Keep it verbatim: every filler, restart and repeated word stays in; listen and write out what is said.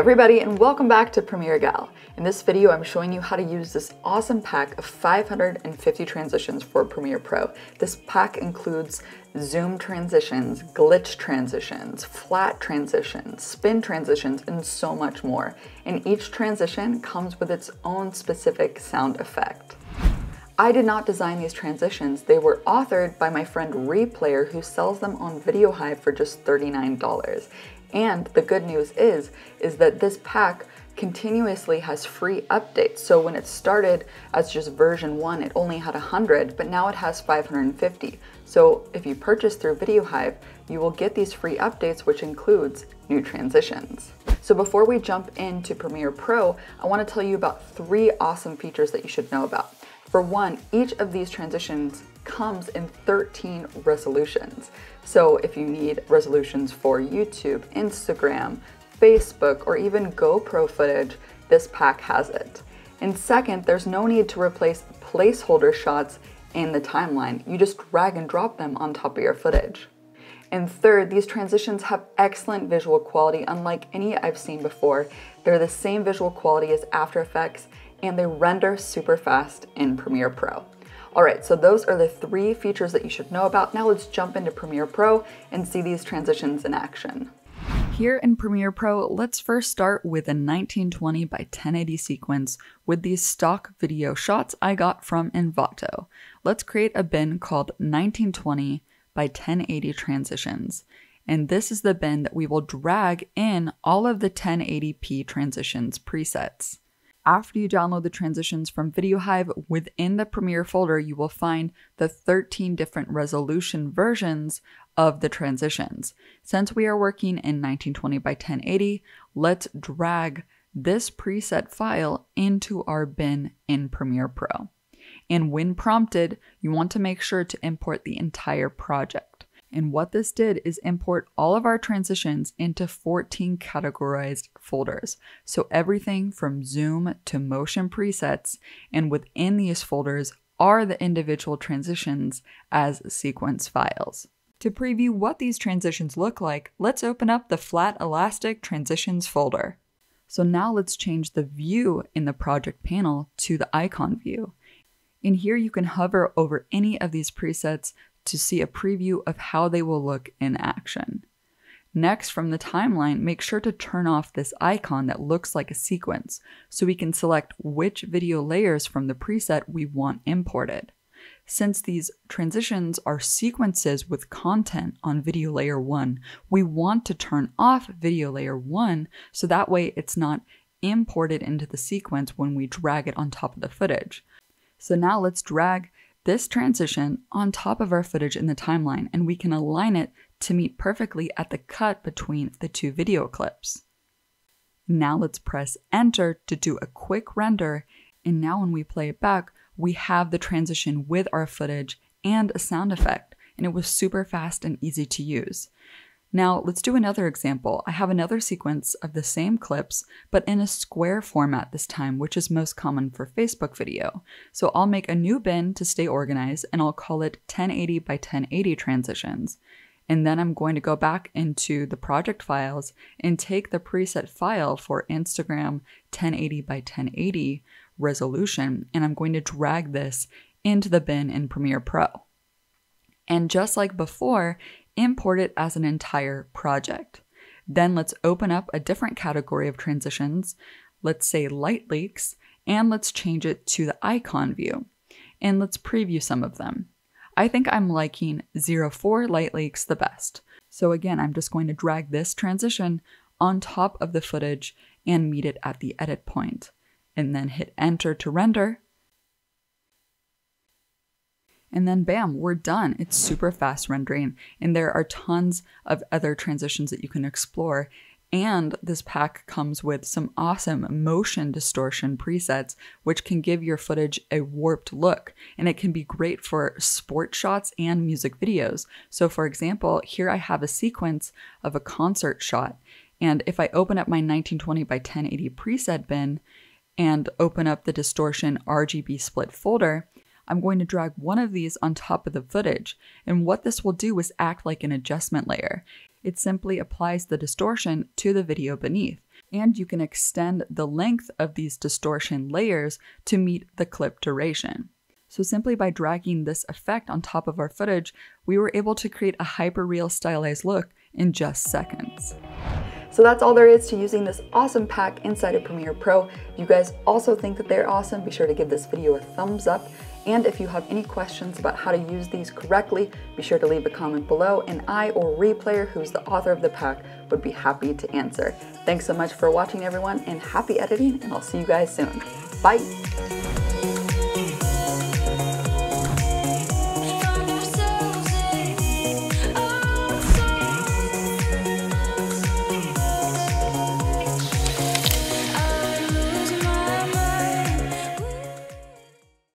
everybody, and welcome back to Premiere Gal. In this video, I'm showing you how to use this awesome pack of five hundred fifty transitions for Premiere Pro. This pack includes zoom transitions, glitch transitions, flat transitions, spin transitions, and so much more. And each transition comes with its own specific sound effect. I did not design these transitions. They were authored by my friend Replayer, who sells them on VideoHive for just thirty-nine dollars. And the good news is, is that this pack continuously has free updates. So when it started as just version one, it only had one hundred, but now it has five hundred fifty. So if you purchase through VideoHive, you will get these free updates, which includes new transitions. So before we jump into Premiere Pro, I want to tell you about three awesome features that you should know about. For one, each of these transitions comes in thirteen resolutions. So if you need resolutions for YouTube, Instagram, Facebook, or even GoPro footage, this pack has it. And second, there's no need to replace placeholder shots in the timeline. You just drag and drop them on top of your footage. And third, these transitions have excellent visual quality, unlike any I've seen before. They're the same visual quality as After Effects, and they render super fast in Premiere Pro. All right, so those are the three features that you should know about. Now let's jump into Premiere Pro and see these transitions in action. Here in Premiere Pro, let's first start with a nineteen twenty by ten eighty sequence with these stock video shots I got from Envato. Let's create a bin called nineteen twenty by ten eighty transitions. And this is the bin that we will drag in all of the ten eighty p transitions presets. After you download the transitions from VideoHive, within the Premiere folder, you will find the thirteen different resolution versions of the transitions. Since we are working in nineteen twenty by ten eighty, let's drag this preset file into our bin in Premiere Pro. And when prompted, you want to make sure to import the entire project. And what this did is import all of our transitions into fourteen categorized folders. So everything from zoom to motion presets, and within these folders are the individual transitions as sequence files. To preview what these transitions look like, let's open up the Flat Elastic Transitions folder. So now let's change the view in the project panel to the icon view. In here, you can hover over any of these presets to see a preview of how they will look in action. Next, from the timeline, make sure to turn off this icon that looks like a sequence, so we can select which video layers from the preset we want imported. Since these transitions are sequences with content on video layer one, we want to turn off video layer one, so that way it's not imported into the sequence when we drag it on top of the footage. So now let's drag this transition on top of our footage in the timeline, and we can align it to meet perfectly at the cut between the two video clips. Now let's press enter to do a quick render, and now when we play it back, we have the transition with our footage and a sound effect, and it was super fast and easy to use. Now let's do another example. I have another sequence of the same clips, but in a square format this time, which is most common for Facebook video. So I'll make a new bin to stay organized, and I'll call it ten eighty by ten eighty transitions. And then I'm going to go back into the project files and take the preset file for Instagram ten eighty by ten eighty resolution, and I'm going to drag this into the bin in Premiere Pro. And just like before, import it as an entire project. Then let's open up a different category of transitions, let's say light leaks, and let's change it to the icon view. And let's preview some of them. I think I'm liking zero four light leaks the best. So again, I'm just going to drag this transition on top of the footage and meet it at the edit point, and then hit enter to render. And then bam, we're done. It's super fast rendering, and there are tons of other transitions that you can explore. And this pack comes with some awesome motion distortion presets, which can give your footage a warped look, and it can be great for sport shots and music videos. So for example, here I have a sequence of a concert shot, and if I open up my nineteen twenty by ten eighty preset bin and open up the distortion R G B split folder, I'm going to drag one of these on top of the footage, and what this will do is act like an adjustment layer. It simply applies the distortion to the video beneath. and you can extend the length of these distortion layers to meet the clip duration. So simply by dragging this effect on top of our footage, we were able to create a hyper-real stylized look in just seconds. So that's all there is to using this awesome pack inside of Premiere Pro. If you guys also think that they're awesome, be sure to give this video a thumbs up. And if you have any questions about how to use these correctly, be sure to leave a comment below, and I or Replayer, who's the author of the pack, would be happy to answer. Thanks so much for watching, everyone, and happy editing, and I'll see you guys soon. Bye!